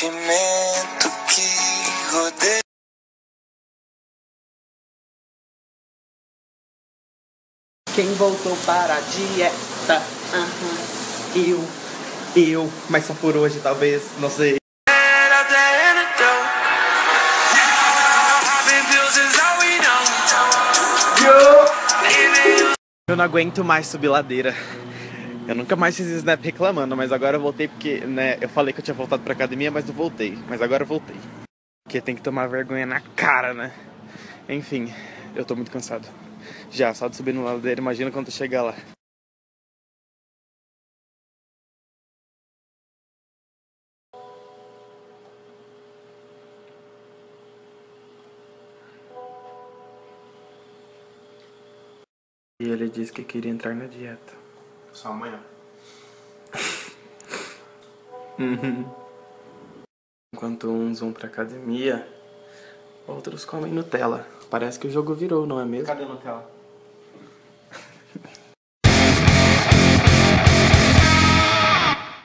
sentimento que rodeia. Quem voltou para a dieta? Eu. Mas só por hoje, talvez, não sei. Eu não aguento mais subir ladeira. Eu nunca mais fiz snap reclamando, mas agora eu voltei porque, né, eu falei que eu tinha voltado pra academia, mas não voltei. Mas agora eu voltei. Porque tem que tomar vergonha na cara, né? Enfim, eu tô muito cansado. Já, só de subir no ladeira, imagina quando eu chegar lá. E ele disse que queria entrar na dieta. Só amanhã. Enquanto uns vão pra academia, outros comem Nutella. Parece que o jogo virou, não é mesmo? Cadê a Nutella?